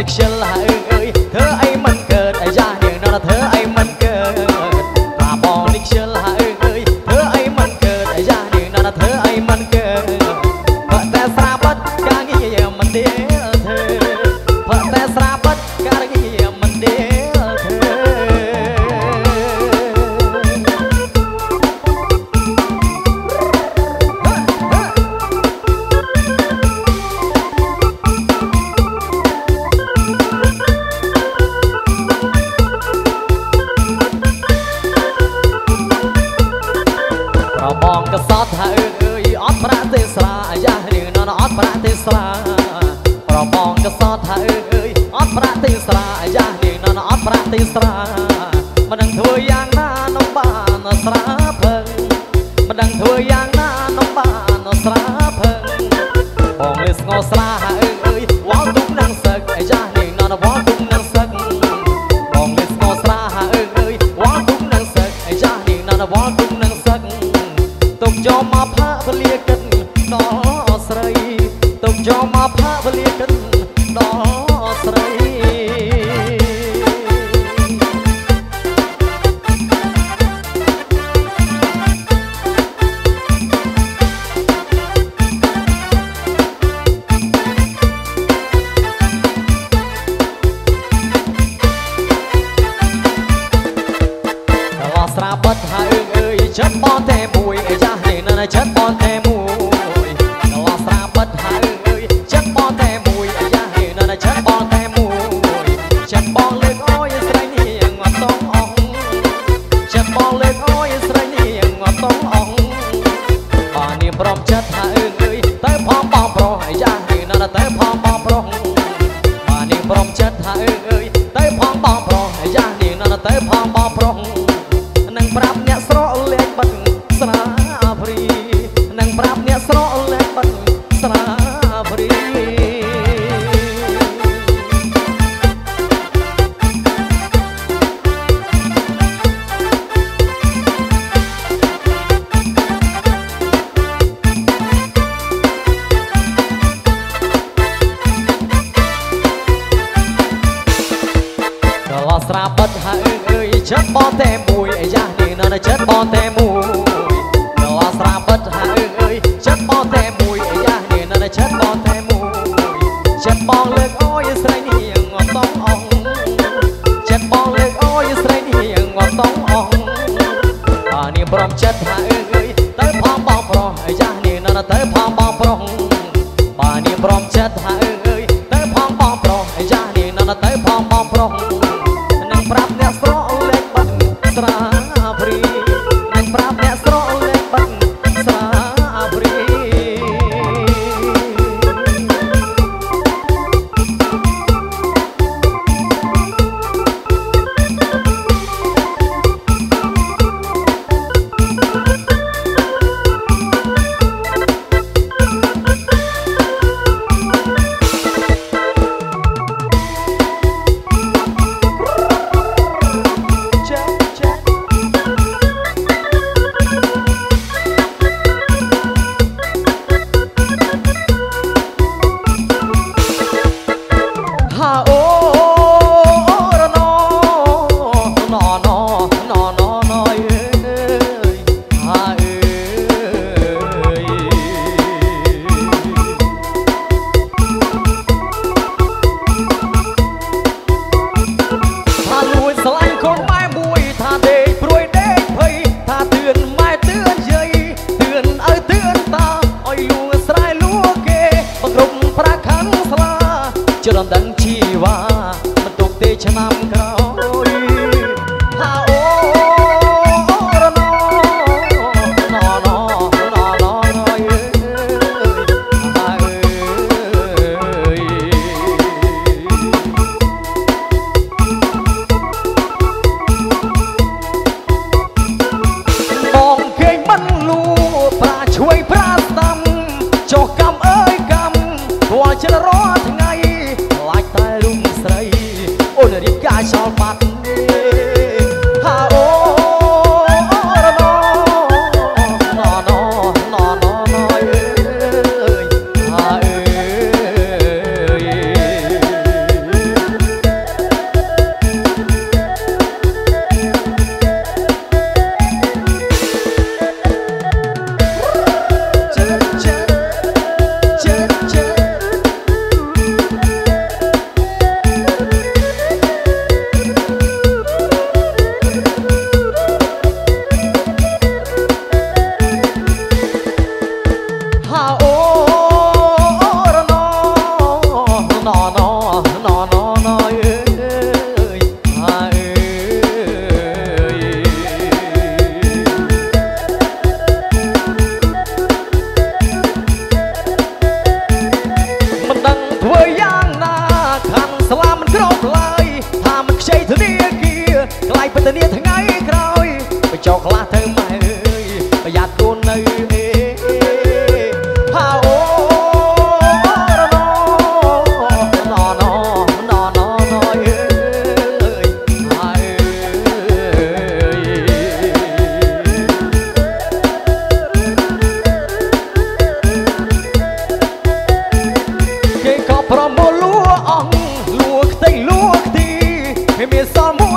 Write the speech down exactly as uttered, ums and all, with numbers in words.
được chân là ưng ơi thơ anh mân cờ đại gia điện đó là thơ anh mân cờ và bò được chân là ưng ơi thơ anh mân cờ đại gia điện đó là thơ anh mân cờ và ta xa bất ca nghĩ mình đi thơ và ta xa bất ca nghĩ mình đi thơเรามองก็ซอดท่าเอ้ยเอ้ยออดพระติสระยาเดียงนอนออดพระติสระมันดังถวยยางน้าน้องบ้านสระเพิงมันดังถวยยางน้าน้องบ้านสระเพิงมองเลยสงสระเอ้ยเอ้ยว้าวตุ้งนางเสกยาเดียงนอนว้าวตุ้งนางเสกมองเลยสงสระเอ้ยเอ้ยว้าวตุ้งนางเสกยาเดียงนอนว้าวตุ้งนางเสกตกยอมมาพระเลียกันนอสระตกยอมมาพระเลียกันนอสระสระบัดหาเอิงเอ้ยเชิดปอนแต่มวยยาเด่นนะเชิดปอนแต่มวยกลาสระบัดหาเอิงเอ้ยเชิดปอนแต่มวยยาเด่นนะเชิดปอนแต่มวยเชิดปอนเล็กอ้อยสระนี่ยังงอต้องอ่องเชิดปอนเล็กอ้อยสระนี่ยังงอต้องอ่องปานี่พร้อมเชิดหาเอิงเอ้ยเต้พร้อมปอมพร้อมยาเด่นนะเต้พร้อมปอมพร้อมปานี่พร้อมเชิดหาเอิงเอ้ยเต้พร้อมปอมพร้อมยาเด่นนะเต้พร้อมปอมพร้อมปรับเนี่ยสระเล็กบันสระบรีนั่งปรับเนี่ยสระเล็กบันสระบรีกลาสระบัดหาเอิงเอ้ยเชิดปอแต่มวยยาเชิดปอนแต่มวยกลาสระบัดหาเอิงเอ้ยเชิดปอนแต่มวยยาเด่นนั่นเชิดปอนแต่มวยเชิดปอนเล็กอ้อยสระนี่ยังงอต้องอ่องเชิดปอนเล็กอ้อยสระนี่ยังงอต้องอ่องปานี่พร้อมเชิดหาเอิงเอ้ยเต้พร้อมปอมพร้อมยาเด่นนั่นเต้พร้อมปอมพร้อมปานี่พร้อมเชิดหาเอิงเอ้ยเต้พร้อมปอมพร้อมยาเด่นนั่นเต้พร้อมปอมพร้อมนั่งปรับเนี่ยสระเล็กบันสระ nó nó nó ơi à ơi mình đang thuê giang na thằng sao mình rốt lại thà mình xây thứ nia kia lại bên thứ nia thằng ấy rồi mình cho lá thơ mày ơi bây giờ tôi nơi Promo lúa ong, lúa tây lúa thì, miền sao